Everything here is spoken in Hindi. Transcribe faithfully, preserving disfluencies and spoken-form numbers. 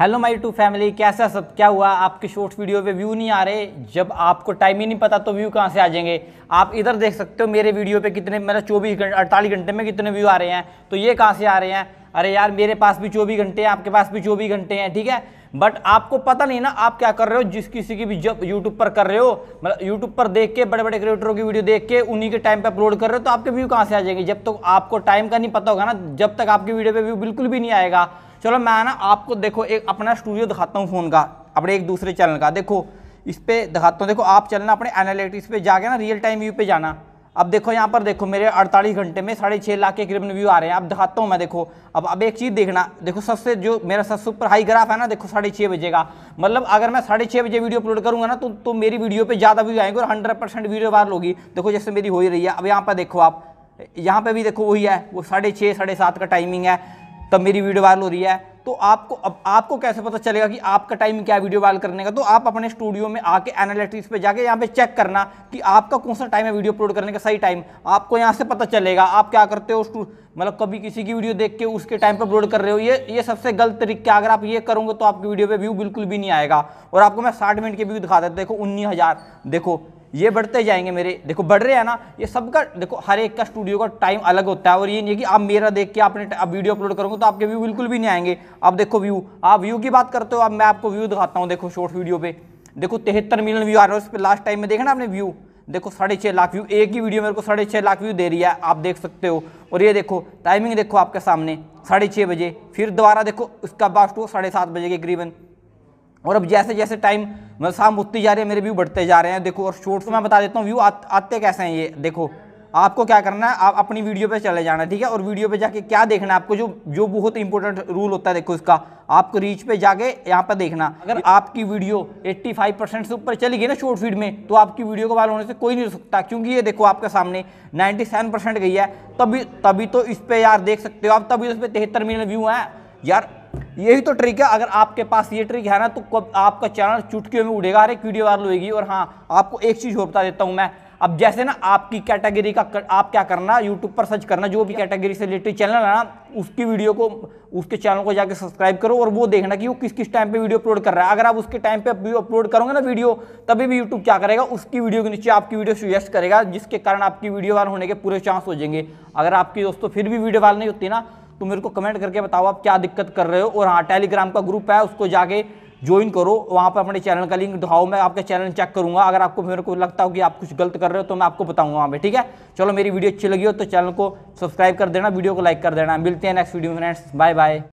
हेलो माय यूट्यूब फैमिली, कैसा सब? क्या हुआ आपके शॉर्ट्स वीडियो पे व्यू नहीं आ रहे? जब आपको टाइम ही नहीं पता तो व्यू कहाँ से आ जाएंगे? आप इधर देख सकते हो मेरे वीडियो पे कितने, मेरा चौबीस घंटे अड़तालीस घंटे में कितने व्यू आ रहे हैं, तो ये कहाँ से आ रहे हैं? अरे यार, मेरे पास भी चौबीस घंटे हैं, आपके पास भी चौबीस घंटे हैं, ठीक है। बट आपको पता नहीं ना आप क्या कर रहे हो। जिस किसी की भी जब यूट्यूब पर कर रहे हो, मतलब यूट्यूब पर देख के, बड़े बड़े क्रिएटरों की वीडियो देख के उन्हीं के टाइम पे अपलोड कर रहे हो, तो आपके व्यू कहाँ से आ जाएंगे? जब तक तो आपको टाइम का नहीं पता होगा ना, जब तक आपकी वीडियो पे व्यू बिल्कुल भी नहीं आएगा। चलो मैं ना आपको देखो एक अपना स्टूडियो दिखाता हूँ फ़ोन का, अपने एक दूसरे चैनल का। देखो इस पर दिखाता हूँ, देखो आप चलना अपने एनालिटिक्स पे जाके ना, रियल टाइम व्यू पे जाना। अब देखो यहाँ पर, देखो मेरे अड़तालीस घंटे में साढ़े छः लाख के करीबन व्यू आ रहे हैं। अब दिखाता हूँ मैं, देखो अब अब एक चीज़ देखना, देखो सबसे जो मेरा सबसे ऊपर हाई ग्राफ है ना, देखो साढ़े छः बजे का, मतलब अगर मैं साढ़े छः बजे वीडियो अपलोड करूँगा ना तो तो मेरी वीडियो पे ज़्यादा व्यू आएंगे और हंड्रेड परसेंट वीडियो वायरल होगी। देखो जैसे मेरी हो ही रही है। अब यहाँ पर देखो, आप यहाँ पर भी देखो वही है, वो साढ़े छः साढ़े सात का टाइमिंग है, तब मेरी वीडियो वायरल हो रही है। तो आपको, अब आपको कैसे पता चलेगा कि आपका टाइम क्या वीडियो वायरल करने का? तो आप अपने स्टूडियो में आके एनालिटिक्स पे जाके यहाँ पे चेक करना कि आपका कौन सा टाइम है वीडियो अपलोड करने का, सही टाइम आपको यहाँ से पता चलेगा। आप क्या करते हो, मतलब कभी किसी की वीडियो देख के उसके टाइम पर अपलोड कर रहे हो, ये ये सबसे गलत तरीका है। अगर आप ये करोगे तो आपकी वीडियो पर व्यू बिल्कुल भी नहीं आएगा। और आपको मैं साठ मिनट के व्यू दिखा देता, देखो उन्नीस हज़ार, देखो ये बढ़ते जाएंगे मेरे, देखो बढ़ रहे हैं ना। ये सबका देखो, हर एक का स्टूडियो का टाइम अलग होता है। और ये नहीं है कि आप मेरा देख के आपने आप वीडियो अपलोड करोगे तो आपके व्यू बिल्कुल भी नहीं आएंगे। आप देखो व्यू, आप व्यू की बात करते हो, अब मैं आपको व्यू दिखाता हूँ। देखो शॉर्ट वीडियो पे देखो तिहत्तर मिलियन व्यू आ रहे हैं, उस पर लास्ट टाइम में देखना आपने व्यू, देखो साढ़े छः लाख व्यू, एक ही वीडियो मेरे को साढ़े छः लाख व्यू दे रही है, आप देख सकते हो। और ये देखो टाइमिंग देखो आपके सामने साढ़े छः बजे, फिर दोबारा देखो उसका बास्ट वो साढ़े सात बजे के करीबन। और अब जैसे जैसे टाइम मतलब शाम होती जा रही है, मेरे व्यू बढ़ते जा रहे हैं। देखो और शॉर्ट्स में बता देता हूँ व्यू आत, आते कैसे हैं। ये देखो आपको क्या करना है, आप अपनी वीडियो पे चले जाना, ठीक है। और वीडियो पे जाके क्या देखना है आपको, जो जो बहुत इंपॉर्टेंट रूल होता है, देखो इसका आपको रीच पे जाके यहाँ पर देखना। अगर आपकी वीडियो पचासी परसेंट से ऊपर चली गई ना शॉर्ट फीड में, तो आपकी वीडियो को वायरल होने से कोई नहीं रोक सकता। क्योंकि ये देखो आपके सामने सत्तानवे परसेंट गई है, तभी तभी तो इस पर यार देख सकते हो आप, तभी तो इस पर तिहत्तर मिलियन व्यू हैं यार। यही तो ट्रिक है। अगर आपके पास ये ट्रिक है ना तो कब आपका चैनल चुटकियों में उड़ेगा, हर एक वीडियो वायरल होगी। और हाँ, आपको एक चीज़ और बता देता हूँ मैं। अब जैसे ना आपकी कैटेगरी का कर, आप क्या करना, यूट्यूब पर सर्च करना, जो भी कैटेगरी से रिलेटेड चैनल है ना उसकी वीडियो को, उसके चैनल को जाके सब्सक्राइब करो। और वो देखना कि वो किस किस टाइम पे वीडियो अपलोड कर रहा है। अगर आप उसके टाइम पे अपलोड करोगे ना वीडियो, तभी भी यूट्यूब क्या करेगा, उसकी वीडियो के नीचे आपकी वीडियो सजेस्ट करेगा, जिसके कारण आपकी वीडियो वायरल होने के पूरे चांस हो जाएंगे। अगर आपकी दोस्तों फिर भी वीडियो वायरल नहीं होती ना, तो मेरे को कमेंट करके बताओ आप क्या दिक्कत कर रहे हो। और हाँ, टेलीग्राम का ग्रुप है, उसको जाके ज्वाइन करो, वहाँ पर अपने चैनल का लिंक दिखाओ, मैं आपका चैनल चेक करूँगा। अगर आपको, मेरे को लगता हो कि आप कुछ गलत कर रहे हो तो मैं आपको बताऊँगा वहाँ पे, ठीक है। चलो मेरी वीडियो अच्छी लगी हो तो चैनल को सब्सक्राइब कर देना, वीडियो को लाइक कर देना। मिलते हैं नेक्स्ट वीडियो में फ्रेंड्स, बाय बाय।